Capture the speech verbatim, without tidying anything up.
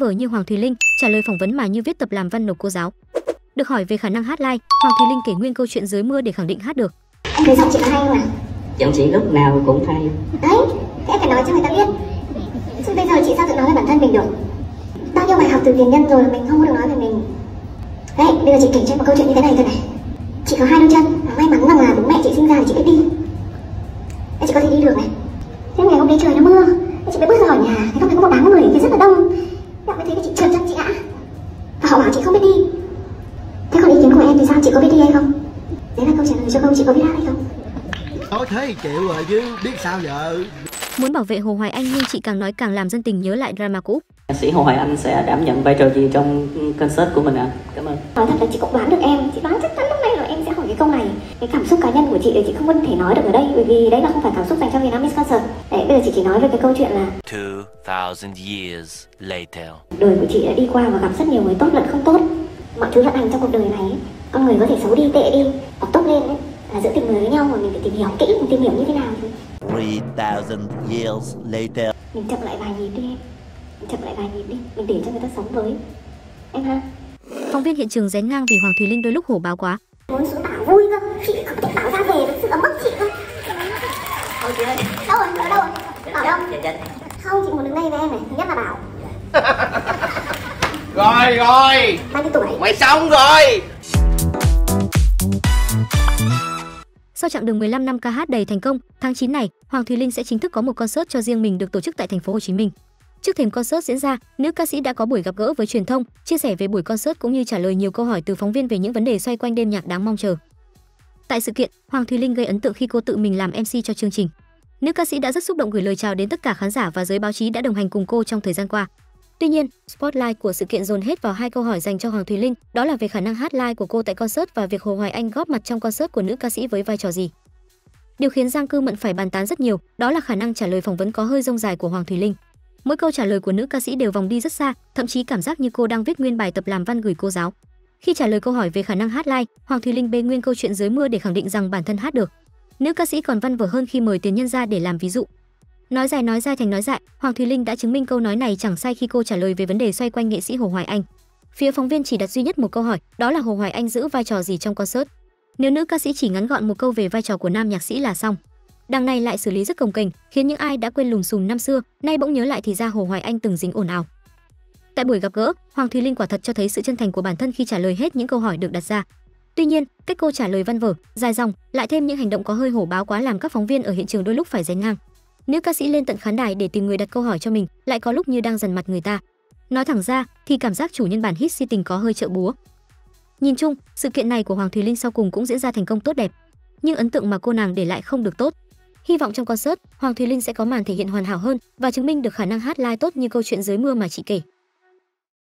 vở như Hoàng Thùy Linh trả lời phỏng vấn mà như viết tập làm văn nộp cô giáo. Được hỏi về khả năng hát live, Hoàng Thùy Linh kể nguyên câu chuyện dưới mưa để khẳng định hát được. Em thấy giọng chị hay không ạ? Giọng chị lúc nào cũng hay. Đấy, em phải nói cho người ta biết. Chứ bây giờ chị sao tự nói về bản thân mình được? Bao nhiêu bài học từ tiền nhân rồi mình không có được nói về mình. Đấy, bây giờ chị kể cho em một câu chuyện như thế này thôi này. Chị có hai đôi chân, may mắn rằng là bố mẹ chị sinh ra thì chị biết đi. Đấy, chị có thể đi được này. Thế ngày hôm đấy trời nó mưa, chị mới bước ra khỏi nhà, thấy không thấy có một đám người thì rất là đông. Thế mới thấy thì chị trượt chân chị ngã. Và họ bảo chị không biết đi. Thế còn ý kiến của em thì sao, chị có biết đi hay không? Đấy là câu trả lời cho câu chị có biết hát hay không. Thôi thế chịu rồi chứ biết sao giờ. Muốn bảo vệ Hồ Hoài Anh nhưng chị càng nói càng làm dân tình nhớ lại drama cũ. Ca sĩ Hồ Hoài Anh sẽ đảm nhận vai trò gì trong concert của mình ạ? À? Cảm ơn. Nói thật là chị cũng đoán được em, chị đoán chắc chắn lúc này là em sẽ hỏi cái câu này. Cái cảm xúc cá nhân của chị thì chị không có thể nói được ở đây bởi vì đấy là không phải cảm xúc dành cho Vietnam Miss Concert. Đấy, bây giờ chị chỉ nói về cái câu chuyện là two thousand years later. Đời của chị đã đi qua và gặp rất nhiều người tốt lẫn không tốt. Mọi thứ vận hành trong cuộc đời này, con người có thể xấu đi, tệ đi, hoặc tốt lên đấy. Là giữa tình người với nhau mà mình phải tìm hiểu kỹ, mình tìm hiểu như thế nào thì three thousand years later. Mình chậm lại vài nhịp đi em. Mình chậm lại vài nhịp đi, mình để cho người ta sống với em ha. Phóng viên hiện trường rén ngang vì Hoàng Thùy Linh đôi lúc hổ báo quá. Muốn xuống bảo vui cơ, chị không thể bảo ra về với sự ấm ức chị cơ. Ôi chị ơi. Đâu rồi, ở đâu rồi? Bảo đâu? Không, chị muốn đứng đây với em này, thứ nhất là bảo. Rồi rồi. Bao nhiêu tuổi? Mày xong rồi. Sau chặng đường mười lăm năm ca hát đầy thành công, tháng chín này, Hoàng Thùy Linh sẽ chính thức có một concert cho riêng mình được tổ chức tại thành phố Hồ Chí Minh. Trước thềm concert diễn ra, nữ ca sĩ đã có buổi gặp gỡ với truyền thông, chia sẻ về buổi concert cũng như trả lời nhiều câu hỏi từ phóng viên về những vấn đề xoay quanh đêm nhạc đáng mong chờ. Tại sự kiện, Hoàng Thùy Linh gây ấn tượng khi cô tự mình làm em xê cho chương trình. Nữ ca sĩ đã rất xúc động gửi lời chào đến tất cả khán giả và giới báo chí đã đồng hành cùng cô trong thời gian qua. Tuy nhiên, spotlight của sự kiện dồn hết vào hai câu hỏi dành cho Hoàng Thùy Linh, đó là về khả năng hát live của cô tại concert và việc Hồ Hoài Anh góp mặt trong concert của nữ ca sĩ với vai trò gì. Điều khiến Giang Cư Mẫn phải bàn tán rất nhiều, đó là khả năng trả lời phỏng vấn có hơi rông dài của Hoàng Thùy Linh. Mỗi câu trả lời của nữ ca sĩ đều vòng đi rất xa, thậm chí cảm giác như cô đang viết nguyên bài tập làm văn gửi cô giáo. Khi trả lời câu hỏi về khả năng hát live, Hoàng Thùy Linh bê nguyên câu chuyện dưới mưa để khẳng định rằng bản thân hát được. Nữ ca sĩ còn văn vở hơn khi mời tiền nhân ra để làm ví dụ. Nói dài nói dai thành nói dại, Hoàng Thùy Linh đã chứng minh câu nói này chẳng sai khi cô trả lời về vấn đề xoay quanh nghệ sĩ Hồ Hoài Anh. Phía phóng viên chỉ đặt duy nhất một câu hỏi, đó là Hồ Hoài Anh giữ vai trò gì trong concert. Nếu nữ ca sĩ chỉ ngắn gọn một câu về vai trò của nam nhạc sĩ là xong. Đằng này lại xử lý rất cồng kềnh, khiến những ai đã quên lùm xùm năm xưa, nay bỗng nhớ lại thì ra Hồ Hoài Anh từng dính ồn ào. Tại buổi gặp gỡ, Hoàng Thùy Linh quả thật cho thấy sự chân thành của bản thân khi trả lời hết những câu hỏi được đặt ra. Tuy nhiên, cách cô trả lời văn vở, dài dòng, lại thêm những hành động có hơi hổ báo quá làm các phóng viên ở hiện trường đôi lúc phải rén ngang. Nữ ca sĩ lên tận khán đài để tìm người đặt câu hỏi cho mình, lại có lúc như đang dằn mặt người ta. Nói thẳng ra thì cảm giác chủ nhân bản hit si tình có hơi trợ búa. Nhìn chung, sự kiện này của Hoàng Thùy Linh sau cùng cũng diễn ra thành công tốt đẹp, nhưng ấn tượng mà cô nàng để lại không được tốt. Hy vọng trong concert, Hoàng Thùy Linh sẽ có màn thể hiện hoàn hảo hơn và chứng minh được khả năng hát live tốt như câu chuyện dưới mưa mà chị kể.